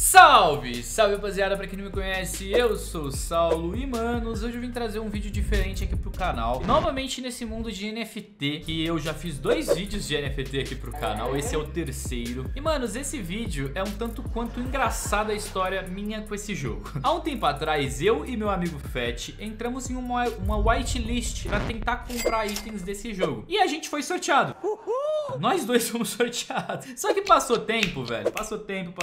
Salve, salve rapaziada, pra quem não me conhece, eu sou o Saulo e manos, hoje eu vim trazer um vídeo diferente aqui pro canal, novamente nesse mundo de NFT, que eu já fiz dois vídeos de NFT aqui pro canal, esse é o terceiro, e manos, esse vídeo é um tanto quanto engraçada a história minha com esse jogo. Há um tempo atrás, eu e meu amigo Fett entramos em uma whitelist pra tentar comprar itens desse jogo, e a gente foi sorteado. Nós dois fomos sorteados. Só que passou tempo, velho. Passou tempo.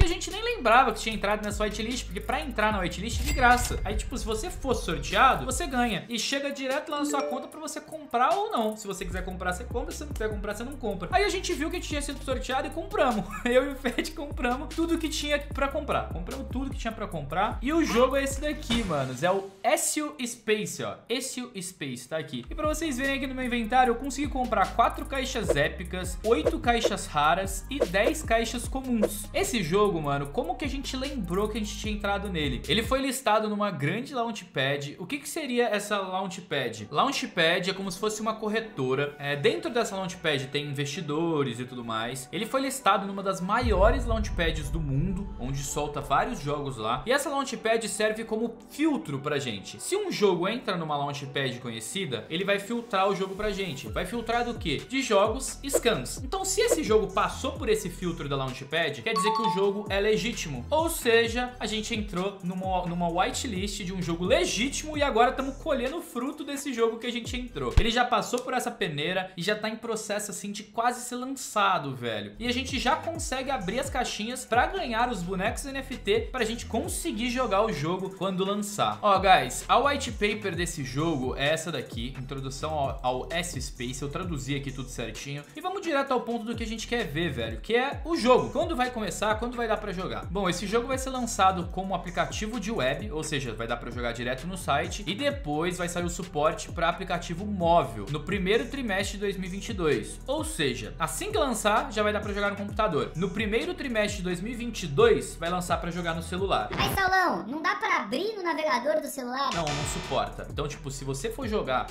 E a gente nem lembrava que tinha entrado nessa whitelist, porque pra entrar na whitelist é de graça. Aí, tipo, se você for sorteado, você ganha. E chega direto lá na sua conta pra você comprar ou não. Se você quiser comprar, você compra. Se você não quiser comprar, você não compra. Aí a gente viu que a gente tinha sido sorteado e compramos. Eu e o Fett compramos tudo que tinha pra comprar. Compramos tudo que tinha pra comprar. E o jogo é esse daqui, manos. É o Ecio Space, ó. Ecio Space, tá aqui. E pra vocês verem aqui no meu inventário, eu consegui comprar 4 caixas épicas, 8 caixas raras e 10 caixas comuns. Esse jogo, mano, como que a gente lembrou que a gente tinha entrado nele? Ele foi listado numa grande Launchpad. O que que seria essa Launchpad? Launchpad é como se fosse uma corretora. Dentro dessa Launchpad tem investidores e tudo mais. Ele foi listado numa das maiores Launchpads do mundo, onde solta vários jogos lá. E essa Launchpad serve como filtro pra gente. Se um jogo entra numa Launchpad conhecida, ele vai filtrar o jogo pra gente. Vai filtrar do quê? De jogos scans. Então, se esse jogo passou por esse filtro da Launchpad, quer dizer que o jogo é legítimo. Ou seja, a gente entrou numa whitelist de um jogo legítimo e agora estamos colhendo o fruto desse jogo que a gente entrou. Ele já passou por essa peneira e já tá em processo, assim, de quase ser lançado, velho. E a gente já consegue abrir as caixinhas pra ganhar os bonecos NFT pra gente conseguir jogar o jogo quando lançar. Ó, guys, a white paper desse jogo é essa daqui, introdução ao S-Space. Eu traduzi aqui tudo certinho. E vamos direto ao ponto do que a gente quer ver, velho, que é o jogo. Quando vai começar, quando vai dar pra jogar? Bom, esse jogo vai ser lançado como aplicativo de web, ou seja, vai dar pra jogar direto no site, e depois vai sair o suporte pra aplicativo móvel no primeiro trimestre de 2022. Ou seja, assim que lançar, já vai dar pra jogar no computador. No primeiro trimestre de 2022, vai lançar pra jogar no celular. Mas, Saulão, não dá pra abrir no navegador do celular? Não, não suporta. Então, tipo, se você for jogar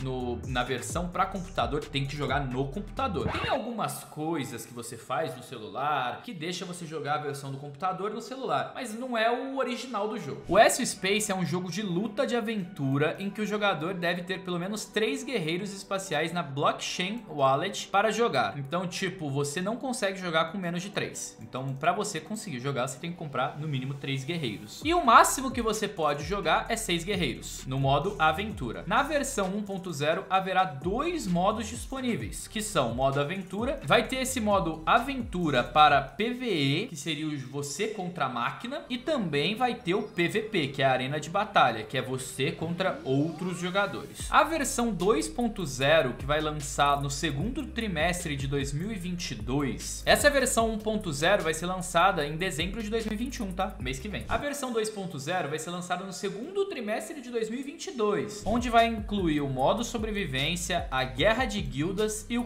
na versão pra computador, tem que jogar no computador. Tem algumas coisas que você faz no celular que deixa você jogar a versão do computador no celular, mas não é o original do jogo. O Ecio Space é um jogo de luta de aventura em que o jogador deve ter pelo menos 3 guerreiros espaciais na blockchain wallet para jogar. Então, tipo, você não consegue jogar com menos de 3. Então, pra você conseguir jogar, você tem que comprar no mínimo 3 guerreiros. E o máximo que você pode jogar é 6 guerreiros, no modo aventura. Na versão 1.0, haverá 2 modos disponíveis, que são modo aventura. Vai ter esse modo aventura para PvE, que seria o você contra a máquina, e também vai ter o PvP, que é a arena de batalha, que é você contra outros jogadores. A versão 2.0, que vai lançar no segundo trimestre de 2022, essa versão 1.0 vai ser lançada em dezembro de 2021, tá? Mês que vem. A versão 2.0 vai ser lançada no segundo trimestre de 2022, onde vai incluir o modo sobrevivência, a guerra de guildas e a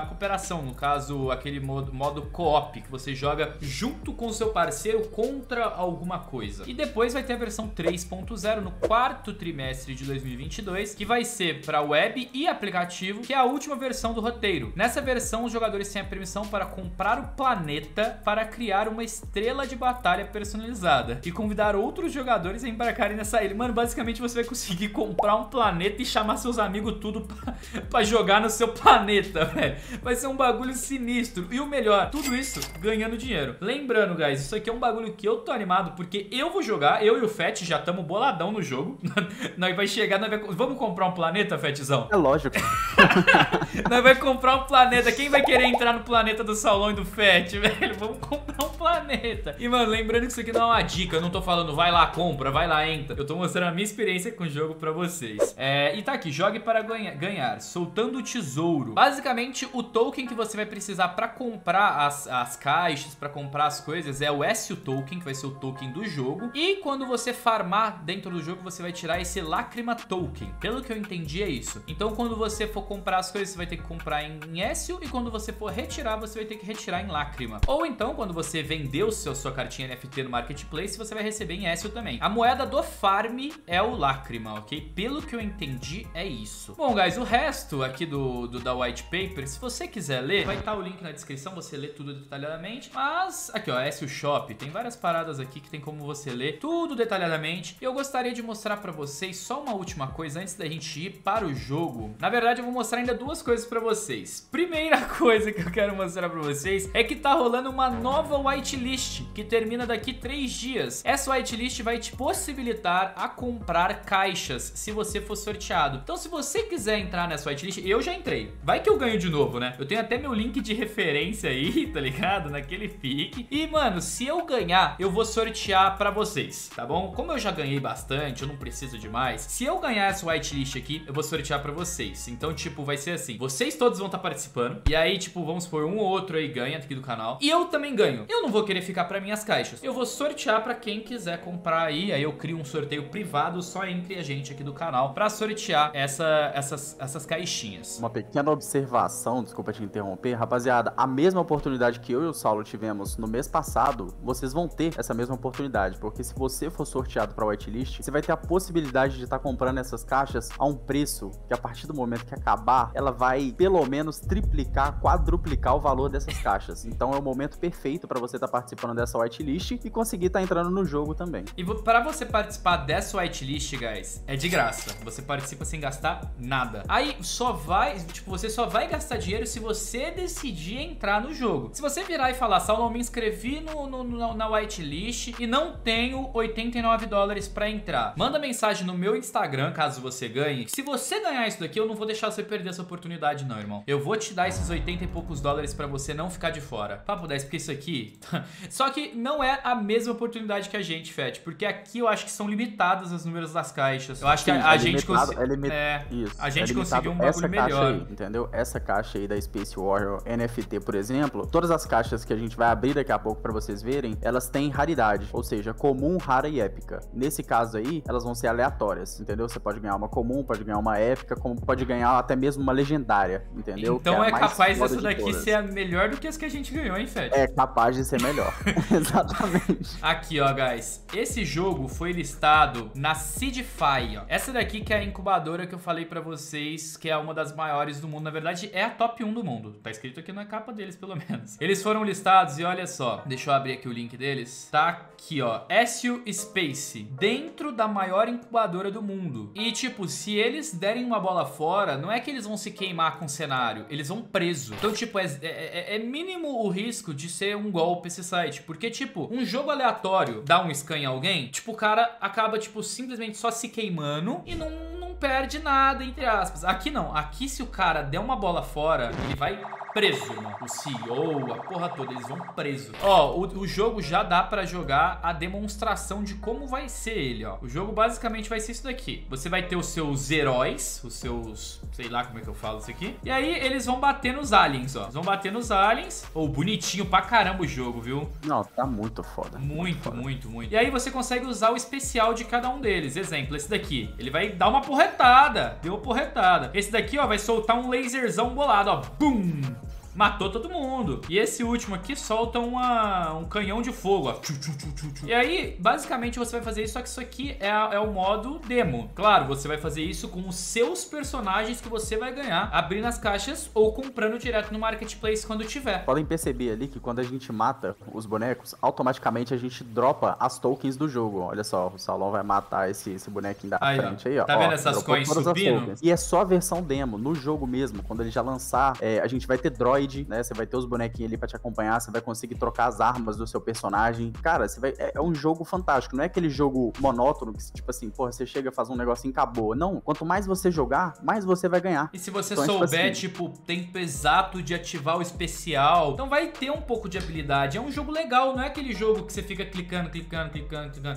cooperação, no caso, aquele modo co-op, que você joga junto com o seu parceiro contra alguma coisa. E depois vai ter a versão 3.0 no quarto trimestre de 2022, que vai ser para web e aplicativo, que é a última versão do roteiro. Nessa versão, os jogadores têm a permissão para comprar o planeta para criar uma estrela de batalha personalizada e convidar outros jogadores a embarcarem nessa ilha. Mano, basicamente você vai conseguir comprar um planeta e chamar seus amigos tudo pra jogar no seu planeta, velho. Vai ser um bagulho sinistro. E o melhor, tudo isso ganhando dinheiro. Lembrando, guys, isso aqui é um bagulho que eu tô animado, porque eu vou jogar, eu e o Fett já estamos boladão no jogo. Nós vai chegar, vamos comprar um planeta, Fetzão? É lógico. Nós vai comprar um planeta. Quem vai querer entrar no planeta do Saulão e do Fett, velho? Vamos comprar um planeta. E, mano, lembrando que isso aqui não é uma dica. Eu não tô falando, vai lá, compra, vai lá, entra. Eu tô mostrando a minha experiência com o jogo pra vocês. E tá aqui, jogue para ganhar, soltando o tesouro. Basicamente, o token que você vai precisar pra comprar as caixas, pra comprar as coisas, é o Ecio Token, que vai ser o token do jogo. E quando você farmar dentro do jogo, você vai tirar esse Lacrima Token. Pelo que eu entendi, é isso. Então, quando você for comprar as coisas, você vai ter que comprar em Ecio, e quando você for retirar, você vai ter que retirar em Lacrima. Ou então, quando você vendeu sua cartinha NFT no Marketplace, você vai receber em Ecio também. A moeda do farm é o Lacrima, ok? Pelo que eu entendi, é isso. Bom, guys, o resto aqui da White paper, se você quiser ler, vai estar o link na descrição, você lê tudo detalhadamente. Mas aqui ó, Ecio Shop, tem várias paradas aqui que tem como você ler tudo detalhadamente. E eu gostaria de mostrar pra vocês só uma última coisa antes da gente ir para o jogo. Na verdade eu vou mostrar ainda duas coisas pra vocês. Primeira coisa que eu quero mostrar pra vocês é que tá rolando uma nova whitelist que termina daqui 3 dias. Essa whitelist vai te possibilitar a comprar caixas se você for sorteado. Então se você quiser entrar nessa whitelist, eu já entrei, vai que eu ganho de novo, né? Eu tenho até meu link de referência aí, tá ligado? Naquele pique. E mano, se eu ganhar, eu vou sortear pra vocês, tá bom? Como eu já ganhei bastante, eu não preciso de mais. Se eu ganhar essa whitelist aqui, eu vou sortear pra vocês. Então tipo, vai ser assim, vocês todos vão estar participando. E aí tipo, vamos supor, um ou outro aí ganha aqui do canal, e eu também ganho. Eu não vou querer ficar pra minhas caixas, eu vou sortear pra quem quiser comprar aí. Aí eu crio um sorteio privado só entre a gente aqui do canal pra sortear essas caixinhas. Uma pequena observação, desculpa te interromper, rapaziada. A mesma oportunidade que eu e o Saulo tivemos no mês passado, vocês vão ter essa mesma oportunidade, porque se você for sorteado pra whitelist, você vai ter a possibilidade de estar comprando essas caixas a um preço que a partir do momento que acabar, ela vai pelo menos triplicar, quadruplicar o valor dessas caixas. Então é o momento perfeito pra você estar participando dessa whitelist e conseguir estar entrando no jogo também. E pra você participar dessa whitelist, guys, é de graça. Você participa sem gastar nada. Aí só vai, tipo, você só vai gastar dinheiro se você decidir entrar no jogo. Se você virar e falar, Saulo, eu me inscrevi na whitelist e não tenho 89 dólares pra entrar, manda mensagem no meu Instagram, caso você ganhe. Se você ganhar isso daqui, eu não vou deixar você perder essa oportunidade não, irmão. Eu vou te dar esses 80 e poucos dólares pra você não ficar de fora. Papo 10, porque isso aqui... Só que não é a mesma oportunidade que a gente, Fett, porque aqui eu acho que são limitadas os números das caixas. Eu acho que a gente conseguiu um bagulho melhor. Aí, entendeu? Essa caixa aí da Space Warrior NFT, por exemplo, todas as caixas que a gente vai abrir daqui a pouco pra vocês verem, elas têm raridade, ou seja, comum, rara e épica. Nesse caso aí, elas vão ser aleatórias, entendeu? Você pode ganhar uma comum, pode ganhar uma épica, como pode ganhar até mesmo uma legendária, entendeu? Então é capaz essa daqui ser melhor do que as que a gente ganhou, hein, Fett? É capaz de ser melhor. Exatamente. Aqui, ó, guys. Esse jogo foi listado na Cidify, ó. Essa daqui que é a incubadora que eu falei pra vocês, que é uma das maiores do mundo. Na verdade, é a top 1 do mundo. Tá escrito aqui na capa deles, pelo menos. Eles foram listados e olha só. Deixa eu abrir aqui o link deles. Tá aqui, ó. Ecio Space. Dentro da maior incubadora do mundo. E, tipo, se eles derem uma bola fora, não é que eles vão se queimar com o cenário. Eles vão preso. Então, tipo, é mínimo o risco de ser um golpe esse site. Porque, tipo, um jogo aleatório dá um scan em alguém, tipo, o cara acaba, tipo, simplesmente só se queimando e não perde nada, entre aspas. Aqui não. Aqui, se o cara der uma bola fora, ele vai... preso, irmão. O CEO, a porra toda, eles vão preso. Ó, o jogo já dá pra jogar a demonstração de como vai ser ele, ó. O jogo basicamente vai ser isso daqui. Você vai ter os seus heróis, os seus... sei lá como é que eu falo isso aqui. E aí eles vão bater nos aliens, ó. Eles vão bater nos aliens. Ô, bonitinho pra caramba o jogo, viu? Não, tá muito foda. Muito foda. E aí você consegue usar o especial de cada um deles. Exemplo, esse daqui. Ele vai dar uma porretada. Deu uma porretada. Esse daqui, ó, vai soltar um laserzão bolado, ó. Bum! Matou todo mundo. E esse último aqui solta um canhão de fogo, ó. E aí, basicamente, você vai fazer isso, só que isso aqui é o modo demo. Claro, você vai fazer isso com os seus personagens que você vai ganhar, abrindo as caixas ou comprando direto no marketplace quando tiver. Podem perceber ali que quando a gente mata os bonecos, automaticamente a gente dropa as tokens do jogo. Olha só, o Saulo vai matar esse bonequinho da frente aí, ó. Tá vendo essas coins subindo? E é só a versão demo, no jogo mesmo. Quando ele já lançar, a gente vai ter droid, né? Você vai ter os bonequinhos ali pra te acompanhar, você vai conseguir trocar as armas do seu personagem. Cara, é um jogo fantástico. Não é aquele jogo monótono que, tipo assim, porra, você chega, faz um negocinho e acabou. Não, quanto mais você jogar, mais você vai ganhar. E se você souber, tipo, tempo exato de ativar o especial, então vai ter um pouco de habilidade. É um jogo legal, não é aquele jogo que você fica clicando.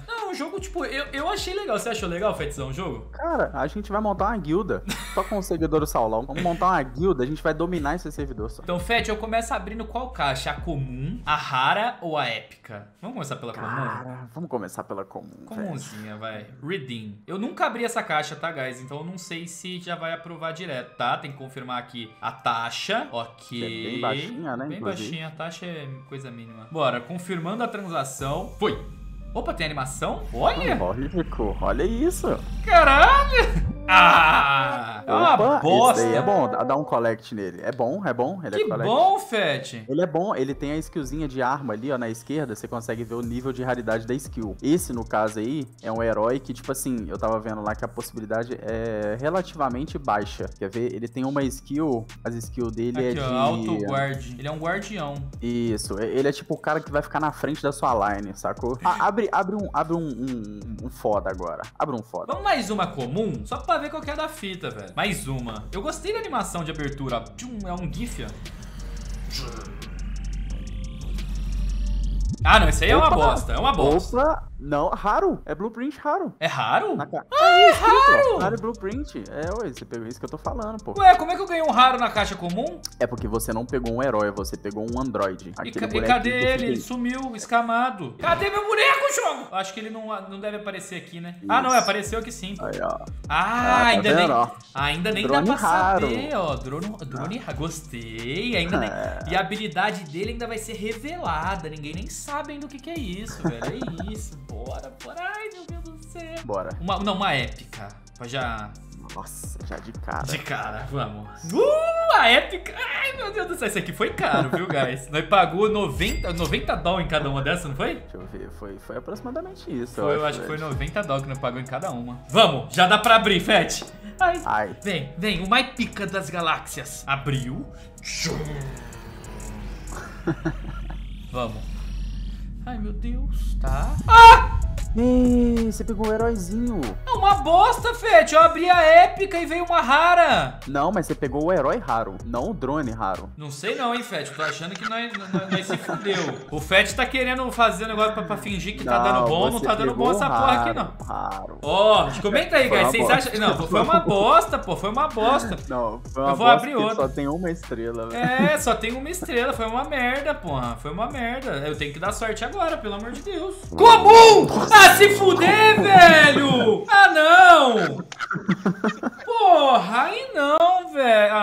Não, é um jogo, tipo, eu achei legal. Você achou legal, Fetzão, o jogo? Cara, a gente vai montar uma guilda. Só com o seguidor do Saulão. Vamos montar uma guilda, a gente vai dominar esse servidor só. Então, Fett, eu começo abrindo qual caixa? A comum, a rara ou a épica? Vamos começar pela comum? Vamos começar pela comum. Comunzinha, vai. Redeem. Eu nunca abri essa caixa, tá, guys? Então eu não sei se já vai aprovar direto, tá? Tem que confirmar aqui a taxa. Ok. É bem baixinha, né? Bem baixinha. A taxa é coisa mínima. Bora, confirmando a transação. Foi. Opa, tem animação? Olha! Olha isso. Caralho! Ah! É uma bosta! Esse daí é bom, dá um collect nele. É bom. Ele que é bom, Fett! Ele é bom, ele tem a skillzinha de arma ali, ó, na esquerda. Você consegue ver o nível de raridade da skill. Esse, no caso aí, é um herói que, tipo assim, eu tava vendo lá que a possibilidade é relativamente baixa. Quer ver? Ele tem uma skill, as skills dele aqui, é ó, de... Auto guard. Ele é um guardião. Isso, ele é tipo o cara que vai ficar na frente da sua line, sacou? Abre um foda agora. Abre um foda. Vamos mais uma comum? Só pra ver qual que é da fita, velho. Mais uma. Eu gostei da animação de abertura. É um gif, ó. Ah, não, isso aí é uma bosta, Opa, não, raro, é blueprint raro. É raro? É raro! Raro e blueprint, você pegou isso que eu tô falando, pô. Ué, como é que eu ganhei um raro na caixa comum? É porque você não pegou um herói, você pegou um android. E cadê ele? Ele sumiu, escamado. Cadê meu boneco, jogo? Acho que ele não deve aparecer aqui, né? Isso. Ah, não, apareceu aqui sim. Aí, ó. Ainda nem dá pra saber, ó. Drone raro, gostei. E a habilidade dele ainda vai ser revelada, ninguém nem sabe. Sabem do que é isso, velho. É isso. Bora. Ai, meu Deus do céu. Bora. Uma épica. Já... Nossa, já de cara. De cara, vamos. A épica. Ai, meu Deus do céu. Isso aqui foi caro, viu, guys? Nós pagou 90 dólares em cada uma dessas, não foi? Deixa eu ver. Foi aproximadamente isso. Eu acho que foi 90 dólares que nós pagamos em cada uma. Vamos, já dá pra abrir, Fett. Ai. Vem. O mais pica das galáxias. Abriu. Vamos. Ai, meu Deus, tá. Ah! Você pegou um heróizinho. É uma bosta, Fett. Eu abri a épica e veio uma rara. Não, mas você pegou o herói raro, não o drone raro. Não sei não, hein, Fett. Tô achando que nós se fudeu. O Fett tá querendo fazer um negócio pra fingir que tá dando bom. Não tá dando bom essa porra aqui, não. Raro. Ó, comenta aí, guys. Vocês acham... Não, foi uma bosta, pô. Foi uma bosta. Não, foi uma bosta. Eu vou abrir outra. Só tem uma estrela, velho. É, só tem uma estrela. Foi uma merda, porra. Foi uma merda. Eu tenho que dar sorte agora. Agora, pelo amor de Deus. Comum! Ah, se fuder, velho! Ah, não! Porra, aí não, velho.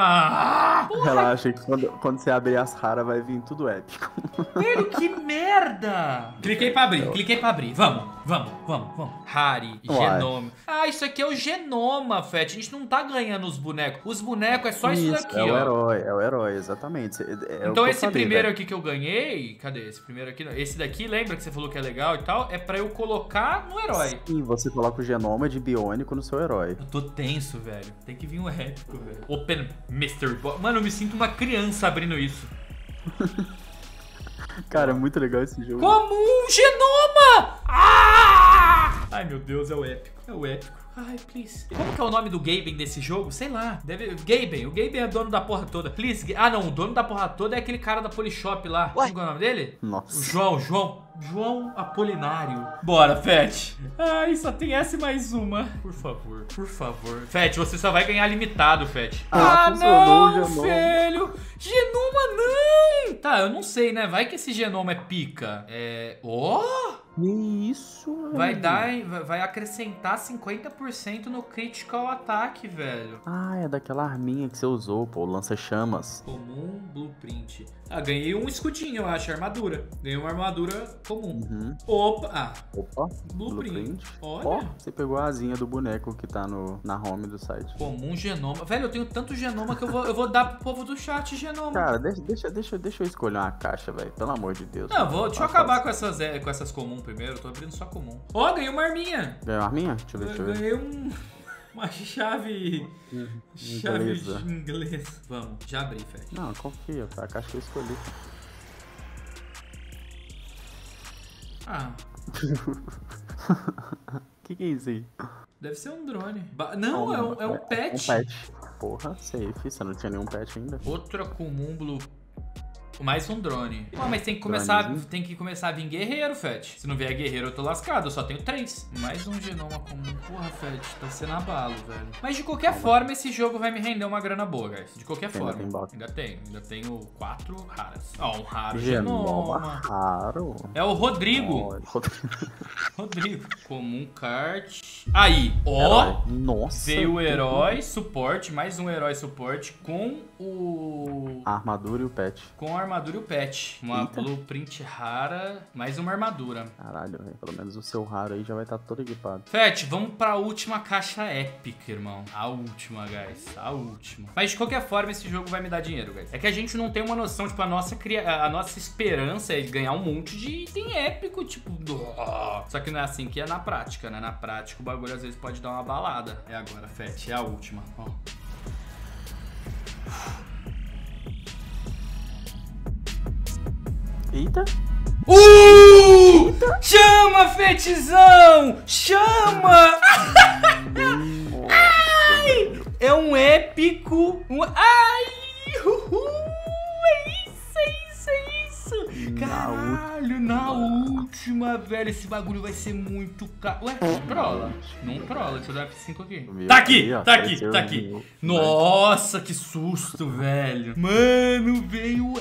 Relaxa, que quando você abrir as raras vai vir tudo épico. Velho, que merda! Cliquei pra abrir. Vamos. Rari, genoma. Ah, isso aqui é o genoma, Fett. A gente não tá ganhando os bonecos. Os bonecos é só isso daqui, ó. É o herói, exatamente. Então esse primeiro aqui que eu ganhei... Cadê esse primeiro aqui? Esse daqui, lembra que você falou que é legal e tal? É pra eu colocar no herói. Sim, você coloca o genoma de biônico no seu herói. Eu tô tenso, velho. Tem que vir um épico, velho. Open Mystery Box. Mano, eu me sinto uma criança abrindo isso. Cara, é muito legal esse jogo. Como um genoma! Ai, meu Deus, é o épico. Ai, please. Como que é o nome do Gaben desse jogo? Sei lá. Gaben. O Gaben é dono da porra toda. Please. Ah, não. O dono da porra toda é aquele cara da Polishop lá. What? Qual é o nome dele? Nossa. O João Apolinário. Bora, Fett. Ai, só tem essa e mais uma. Por favor. Fett, você só vai ganhar limitado, Fett. Não, velho. Genoma, não. Tá, eu não sei, né? Vai que esse genoma é pica. Isso, vai acrescentar 50% no critical ataque, velho. Ah, é daquela arminha que você usou, pô, lança-chamas. Comum, blueprint. Ah, ganhei um escudinho, eu acho, armadura. Ganhei uma armadura comum. Uhum. Opa, blueprint. Olha. Ó, você pegou a asinha do boneco que tá na home do site. Comum, genoma. Velho, eu tenho tanto genoma que eu vou dar pro povo do chat genoma. Cara, deixa eu escolher uma caixa, velho, pelo amor de Deus. Não, deixa eu acabar com essas comuns. Primeiro, eu tô abrindo só comum. Ganhei uma arminha. Ganhei uma arminha? Deixa eu ver. Ganhei uma chave... Inglesa. Chave inglesa. Vamos, já abri, Fett. Não, confia, tá? A caixa que eu escolhi. Que é isso aí? Deve ser um drone. Não, é um pet. Um pet. Porra, safe. Você não tinha nenhum pet ainda. Outra comum blue... Mais um drone. Mas tem que começar a vir guerreiro, Fett. Se não vier guerreiro, eu tô lascado. Eu só tenho 3. Mais um genoma comum. Porra, Fett, tá sendo abalo, velho. Mas de qualquer forma, esse jogo vai me render uma grana boa, guys. De qualquer forma. Ainda tenho 4 raras. Um raro genoma. Raro. É o Rodrigo. Rodrigo. Comum kart. Aí, nossa. Veio o herói suporte. Mais um herói suporte com o... A armadura e o pet. Com a armadura e o pet. Uma blueprint rara, mais uma armadura. Caralho, velho. Pelo menos o seu raro aí já vai estar todo equipado. Fett, vamos pra última caixa épica, irmão. A última, guys. A última. Mas de qualquer forma, esse jogo vai me dar dinheiro, guys. É que a gente não tem uma noção, tipo, a nossa esperança é ganhar um monte de item épico, tipo... Só que não é assim que é na prática, né? Na prática, o bagulho às vezes pode dar uma balada. É agora, Fett. É a última, ó. Eita. Eita. Chama, Fetzão! Chama! Ai! É um épico. Ai! Uhul! É isso, é isso, é isso! Caralho, na última, velho. Esse bagulho vai ser muito caro. Ué, trola. Não trola, deixa eu dar F5 aqui. Tá aqui, tá aqui, tá aqui. Nossa, que susto, velho. Mano, veio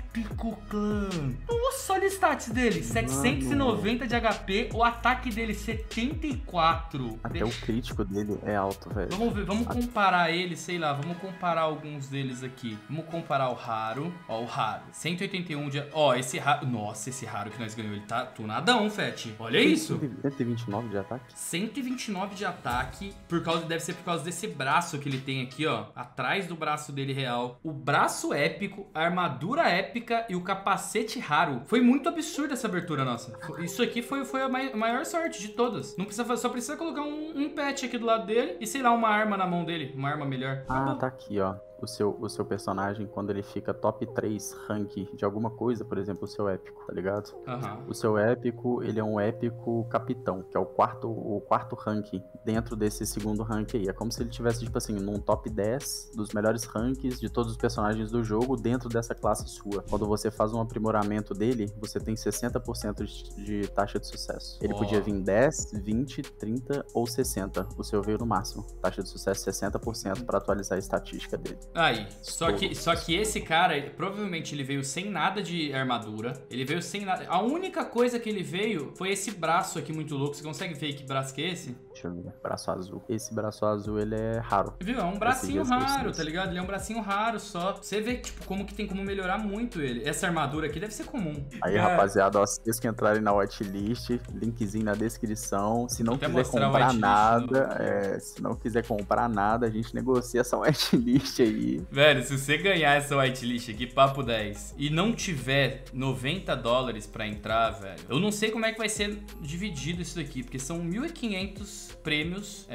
épico, clã. Nossa, olha os stats dele. 790 de HP, o ataque dele 74. Até o crítico dele é alto, velho. Vamos ver, vamos comparar ele, sei lá, vamos comparar alguns deles aqui. Vamos comparar o raro. Ó, o raro. 181 de... Ó, esse raro... Nossa, esse raro que nós ganhamos, ele tá tunadão, Fett. Olha isso. 129 de ataque. 129 de ataque, por causa, deve ser por causa desse braço que ele tem aqui, ó. Atrás do braço dele real. O braço épico, a armadura épica e o capacete raro. Foi muito absurda essa abertura nossa. Isso aqui foi a maior sorte de todas. Não precisa, só precisa colocar um patch aqui do lado dele e, sei lá, uma arma na mão dele. Uma arma melhor. Ah, tá aqui, ó. O seu personagem, quando ele fica top 3 rank de alguma coisa, por exemplo, o seu épico, tá ligado? Uhum. O seu épico, ele é um épico capitão, que é o quarto rank dentro desse segundo rank aí. É como se ele tivesse, tipo assim, num top 10 dos melhores ranks de todos os personagens do jogo dentro dessa classe sua. Quando você faz um aprimoramento dele, você tem 60% de taxa de sucesso. Ele podia vir 10, 20, 30 ou 60. O seu veio no máximo. Taxa de sucesso 60% pra atualizar a estatística dele. Aí, só que esse cara, provavelmente ele veio sem nada de armadura. Ele veio sem nada. A única coisa que ele veio foi esse braço aqui muito louco. Você consegue ver que braço que é esse? Deixa eu ver. Braço azul. Esse braço azul, ele é raro. Viu? É um bracinho raro, tá ligado? Ele é um bracinho raro só. Você vê, tipo, como que tem como melhorar muito ele. Essa armadura aqui deve ser comum. Aí, rapaziada, ó, vocês que entrarem na watchlist, linkzinho na descrição. Se não quiser comprar nada, se não quiser comprar nada, a gente negocia essa watchlist aí. Velho, se você ganhar essa whitelist aqui, papo 10, e não tiver 90 dólares pra entrar, velho, eu não sei como é que vai ser dividido isso daqui, porque são 1.500 prêmios,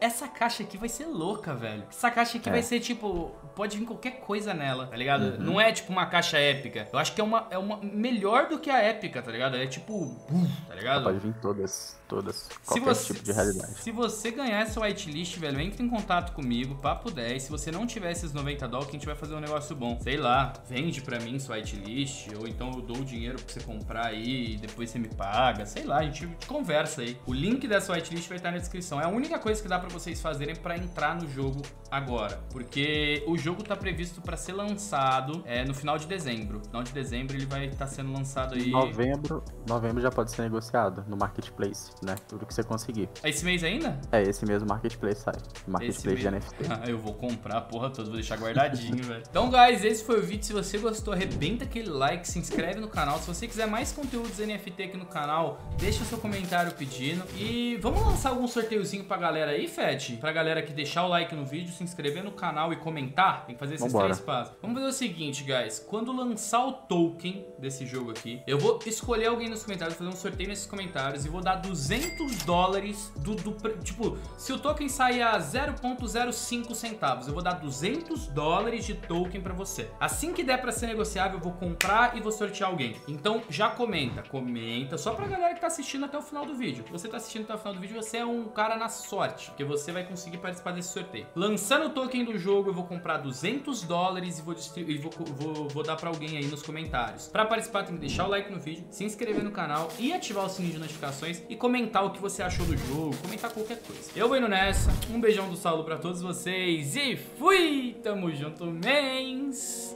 essa caixa aqui vai ser louca, velho. Essa caixa aqui vai ser, tipo, pode vir qualquer coisa nela, tá ligado? Uhum. Não é, tipo, uma caixa épica. Eu acho que é uma melhor do que a épica, tá ligado? É, tipo, tá ligado? Pode vir todas, qualquer tipo de realidade. Se você ganhar essa whitelist, velho, entre em contato comigo, papo 10. Se você não tiver esses 90 dólares, a gente vai fazer um negócio bom. Sei lá, vende pra mim sua whitelist, ou então eu dou o dinheiro pra você comprar aí e depois você me paga. Sei lá, a gente conversa aí. O link dessa whitelist vai estar na descrição. É a única coisa que dá pra vocês fazerem pra entrar no jogo agora. Porque o jogo tá previsto pra ser lançado no final de dezembro. No final de dezembro ele vai estar sendo lançado aí... Novembro já pode ser negociado no Marketplace, né? Tudo que você conseguir. É esse mês ainda? É, esse mesmo Marketplace sai. Marketplace de NFT. Ah, eu vou comprar a porra toda, vou deixar guardadinho, velho. Então, guys, esse foi o vídeo. Se você gostou, arrebenta aquele like, se inscreve no canal. Se você quiser mais conteúdos NFT aqui no canal, deixa o seu comentário pedindo. E vamos lançar algum sorteiozinho pra galera aí, Fett? Pra galera que deixar o like no vídeo, se inscrever no canal e comentar. Tem que fazer esses três passos. Vamos fazer o seguinte, guys. Quando lançar o token desse jogo aqui, eu vou escolher alguém nos comentários, fazer um sorteio nesses comentários e vou dar 200 dólares tipo, se o token sair a 0,05 centavos, eu vou dar 200 dólares de token pra você. Assim que der pra ser negociável, eu vou comprar e vou sortear alguém. Então já comenta, só pra galera que tá assistindo até o final do vídeo. Se você tá assistindo até o final do vídeo, você é um cara na sorte, porque você vai conseguir participar desse sorteio. Lançando o token do jogo, eu vou comprar 200 dólares e vou dar pra alguém aí nos comentários. Pra participar, tem que deixar o like no vídeo, se inscrever no canal e ativar o sininho de notificações e comentar o que você achou do jogo, comentar qualquer coisa. Eu vou indo nessa, um beijão do Saulo pra todos vocês e fui! Tamo junto, mens!